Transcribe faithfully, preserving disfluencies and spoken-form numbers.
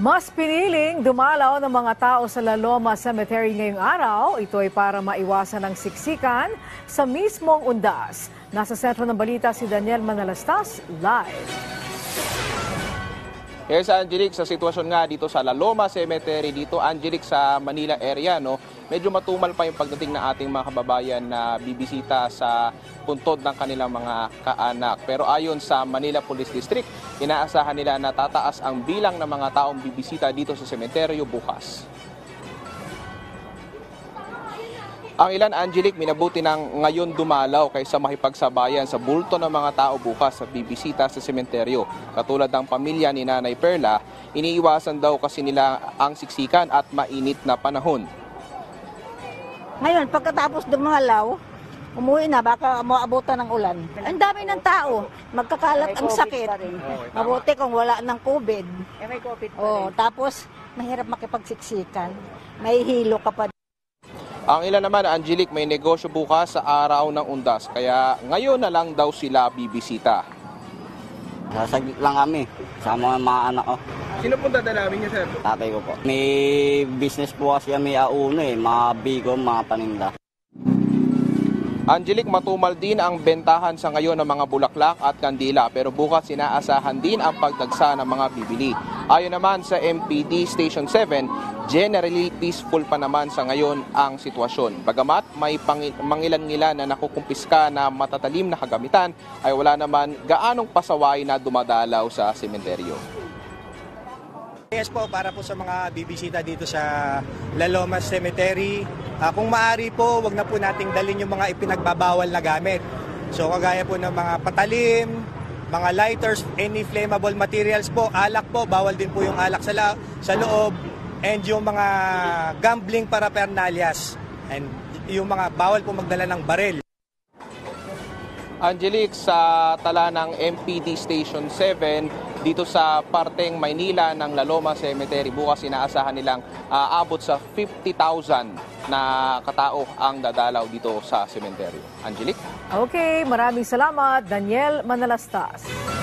Mas piniling dumalaw ng mga tao sa La Loma Cemetery ngayong araw. Ito ay para maiwasan ang siksikan sa mismong undas. Nasa sentro ng balita si Daniel Manalastas, live. Here's Angelic sa sitwasyon nga dito sa La Loma Cemetery, dito Angelic sa Manila area. No? Medyo matumal pa yung pagdating na ating mga kababayan na bibisita sa puntod ng kanilang mga kaanak. Pero ayon sa Manila Police District, inaasahan nila na tataas ang bilang ng mga taong bibisita dito sa sementeryo bukas. Ang ilan, Angelic, minabuti ng ngayon dumalaw kaysa makipagsabayan sa bulto ng mga tao bukas sa bibisita sa sementeryo. Katulad ng pamilya ni Nanay Perla, iniiwasan daw kasi nila ang siksikan at mainit na panahon. Ngayon, pagkatapos dumalaw, umuwi na, baka maabutan ng ulan. Ang dami ng tao, magkakalat ang sakit. Mabuti kung wala ng COVID. May COVID pa rin. Tapos, mahirap makipagsiksikan. May hilo ka pa. Ang ilan naman, Angelic, may negosyo bukas sa araw ng undas. Kaya ngayon na lang daw sila bibisita. Sasaglit lang kami sa mga mga anak ko. Sino pong dadalawin niyo, sir? Tatay ko po. May business po kasi may auno eh, mga bigo, mga paninda. Angelic, matumal din ang bentahan sa ngayon ng mga bulaklak at kandila pero bukas inaasahan din ang pagdagsa ng mga bibili. Ayon naman sa M P D Station seven, generally peaceful pa naman sa ngayon ang sitwasyon. Bagamat may mangilan-ngilan na nakukumpiska na matatalim na kagamitan ay wala naman gaanong pasaway na dumadalaw sa sementeryo. Yes po, para po sa mga bibisita dito sa La Loma Cemetery, Uh, kung maaari po, wag na po nating dalhin yung mga ipinagbabawal na gamit. So kagaya po ng mga patalim, mga lighters, any flammable materials po, alak po, bawal din po yung alak sa, la sa loob, and yung mga gambling paraphernalias, and yung mga bawal po magdala ng baril. Angelic, sa tala ng M P D Station seven, dito sa parteng Maynila ng La Loma Cemetery, bukas inaasahan nilang uh, abot sa fifty thousand na katao ang dadalaw dito sa sementeryo. Angelic? Okay, maraming salamat, Daniel Manalastas.